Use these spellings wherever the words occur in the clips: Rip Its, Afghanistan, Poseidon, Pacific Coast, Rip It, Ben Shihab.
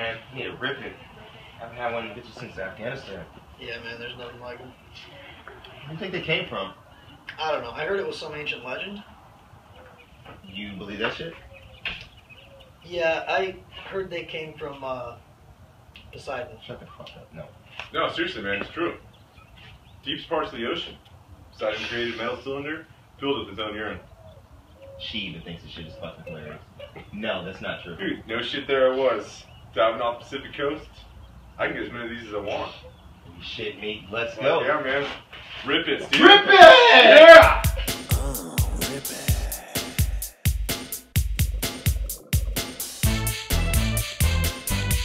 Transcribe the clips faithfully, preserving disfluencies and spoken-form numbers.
man. You need to rip it. I haven't had one of the bitches since Afghanistan. Yeah, man, there's nothing like them. Where do you think they came from? I don't know. I heard it was some ancient legend. You believe that shit? Yeah, I heard they came from uh, Poseidon. Shut the fuck up. No. No, seriously, man, it's true. Deep parts of the ocean. Poseidon created a metal cylinder filled with his own urine. She even thinks this shit is fucking hilarious. No, that's not true. Dude, no shit, there I was. Diving off Pacific Coast. I can get as many of these as I want. You shit me. Let's well, go. Yeah, man. Rip it, Steve. Rip it! Yeah! Oh, rip it.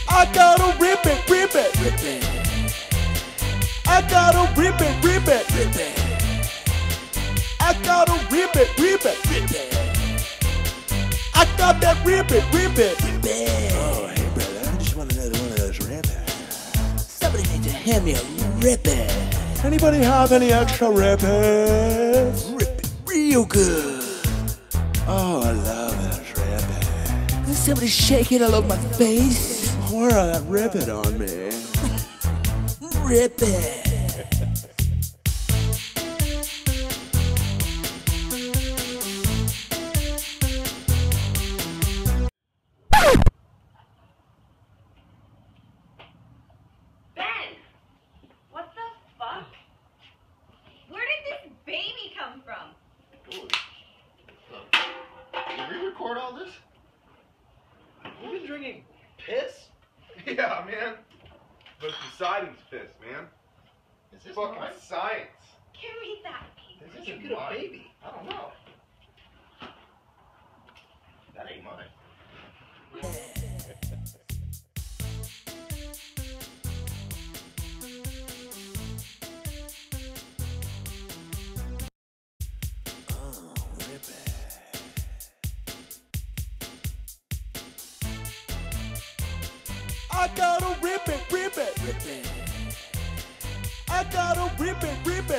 I gotta rip it, rip it, rip it. I gotta rip it, rip it, rip it. I gotta rip it, rip it, rip it. I got that rip it, rip it, rip it. Oh, hey brother, I just want another one of those rippers. Somebody need to hand me a rip it. Anybody have any extra rippers? Rip it real good. Oh, I love those rippers. Can somebody shake it all over my face? Pour that rip it on me. Rip it. Ben! What the fuck? Where did this baby come from? Did we record all this? We've been drinking piss? Yeah, man. But Poseidon's piss, man. Is this fucking mine? Science? Give me that baby. This isn't mine. A baby. I don't know. That ain't mine. Oh, rip it. I gotta rip it, rip it, rip it. I gotta rip it, rip it.